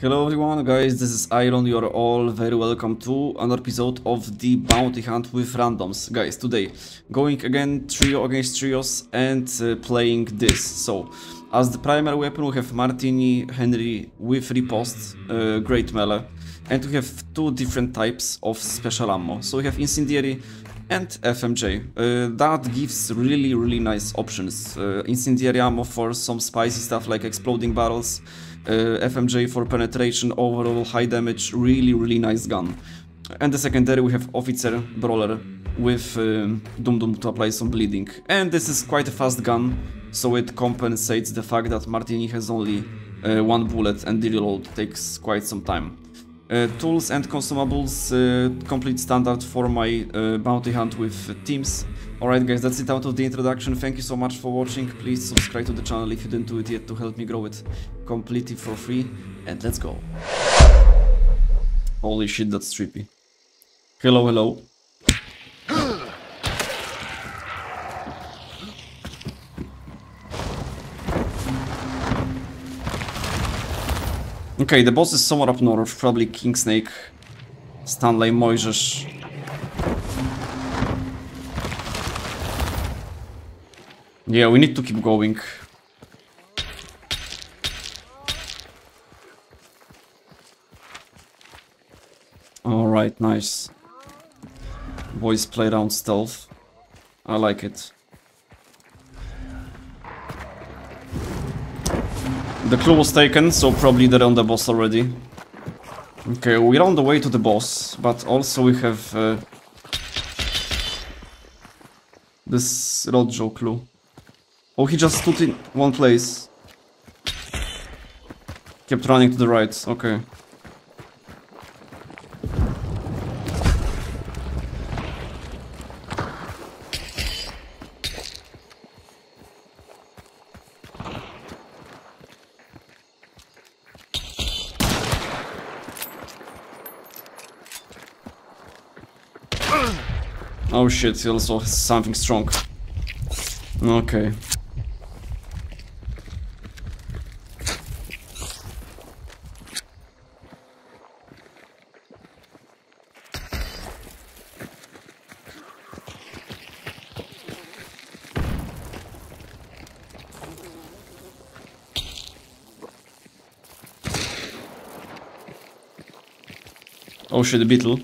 Hello everyone, guys, this is Iron. You are all very welcome to another episode of the Bounty Hunt with randoms. Guys, today going again trio against trios and playing this. So, as the primary weapon we have Martini Henry with riposte, great melee. And we have two different types of special ammo. So we have Incendiary and FMJ. That gives really nice options. Incendiary ammo for some spicy stuff like exploding barrels. FMJ for penetration, overall high damage, really nice gun. And the secondary we have Officer Brawler with Doom to apply some bleeding. And this is quite a fast gun, so it compensates the fact that Martini has only one bullet and the reload takes quite some time. Tools and consumables, complete standard for my bounty hunt with teams. Alright guys, that's it out of the introduction. Thank you so much for watching. Please subscribe to the channel if you didn't do it yet to help me grow it completely for free. And let's go. Holy shit, that's trippy. Hello, hello. Okay, the boss is somewhere up north, probably King Snake, Stanley, Mojżesz. Yeah, we need to keep going. Alright, nice. Boys play around stealth. I like it. The clue was taken, so probably they're on the boss already. Okay, we're on the way to the boss, but also we have this Rojo clue. Oh, he just stood in one place. Kept running to the right, okay. Oh shit, he also has something strong. Okay. Oh shit, the beetle.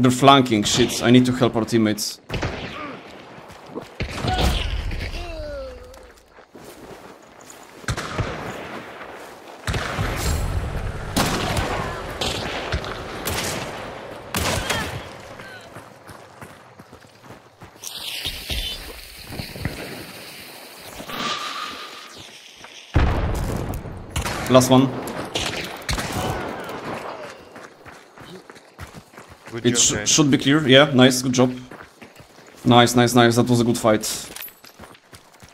They're flanking, shit, I need to help our teammates. Last one. It should be clear, yeah, nice, good job. Nice, that was a good fight.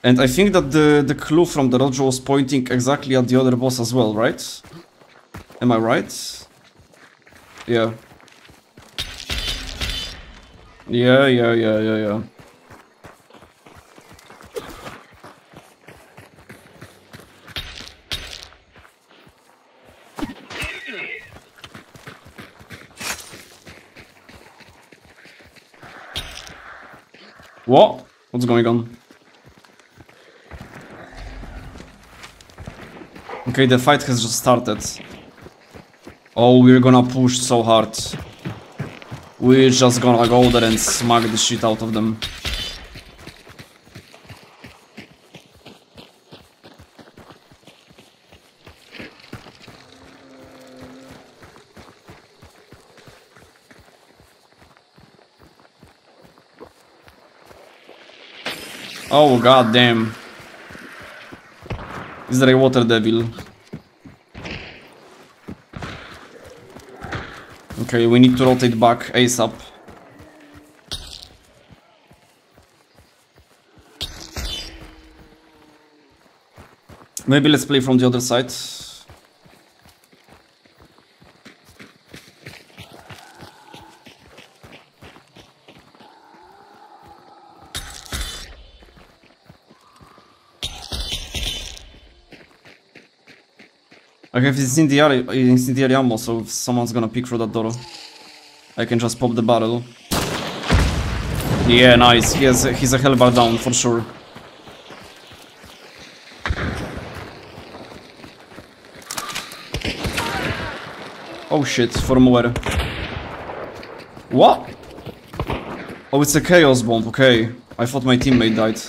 And I think that the clue from the Rojo was pointing exactly at the other boss as well, right? Am I right? Yeah. Yeah. What? What's going on? Okay, the fight has just started. Oh, we're gonna push so hard. We're just gonna go there and smack the shit out of them. Oh god damn. Is there a water devil? Okay, we need to rotate back ASAP. Maybe let's play from the other side. I have incendiary ammo, so if someone's gonna peek through that door, I can just pop the barrel. Yeah, nice. He's a hellbar down for sure. Oh shit, from where? What? Oh, it's a chaos bomb, okay. I thought my teammate died.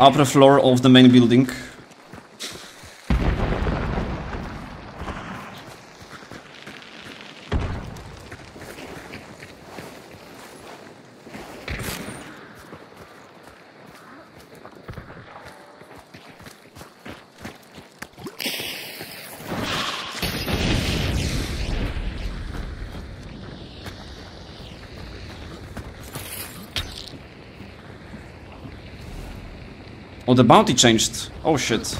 Upper floor of the main building. Oh, the bounty changed. Oh shit.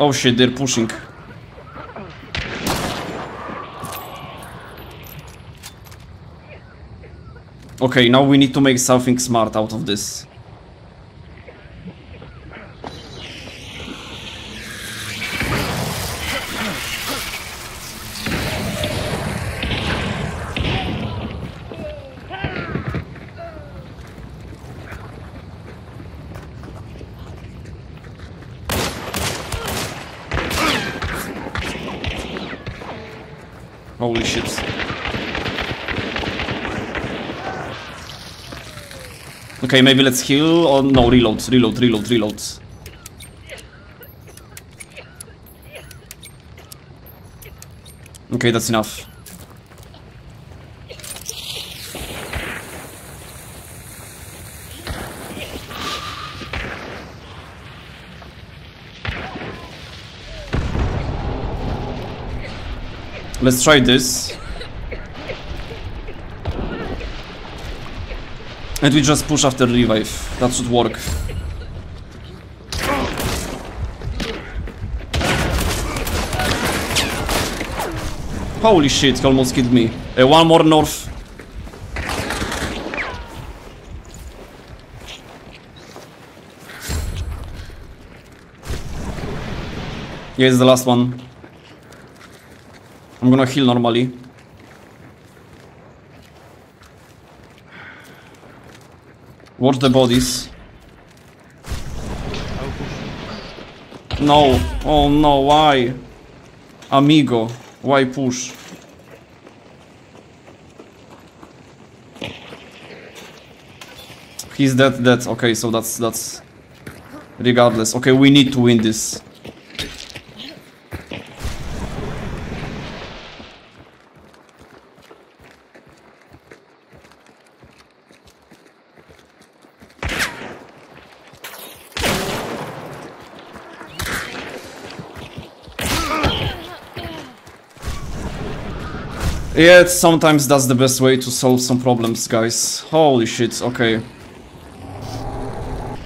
Oh shit, they're pushing. Okay, now we need to make something smart out of this. Holy shit. Okay, maybe let's heal, or no, reload. Okay, that's enough. Let's try this. And we just push after revive. That should work. Holy shit, he almost killed me. One more north. Yeah, it's the last one. I'm gonna heal normally. Watch the bodies. No, oh no, why? Amigo, why push? He's dead, okay, so that's regardless. Okay, we need to win this. Yeah, sometimes that's the best way to solve some problems, guys. Holy shit, okay.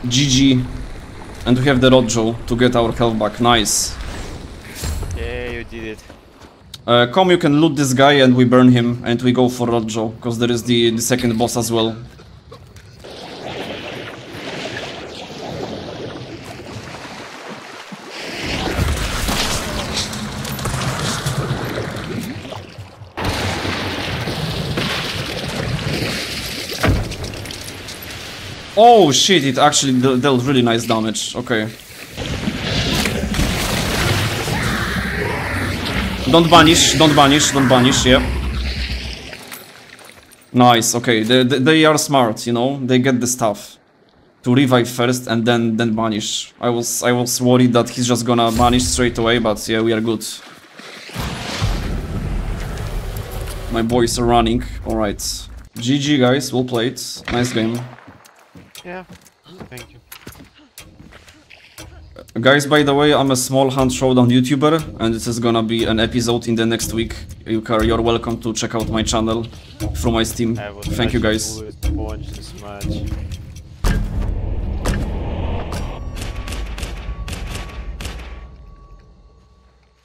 GG. And we have the Rojo to get our health back, nice. Yeah, you did it. Come, you can loot this guy and we burn him and we go for Rojo, because there is the second boss as well. Oh shit, it actually dealt really nice damage, okay. Don't banish, yeah. Nice, okay, they are smart, you know, they get the stuff. to revive first and then banish. I was worried that he's just gonna banish straight away, but yeah, we are good. My boys are running. All right, GG guys, well played, nice game. Yeah, thank you. Guys, by the way, I'm a small Hunt Showdown YouTuber, and this is gonna be an episode in the next week. You're welcome to check out my channel through my Steam. Thank you guys.